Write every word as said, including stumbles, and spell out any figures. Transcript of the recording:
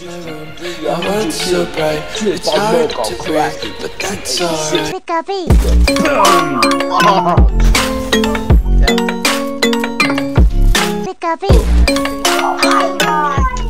My world's so bright, it's hard to breathe, but that's alright. Pick a beat. Pick a beat.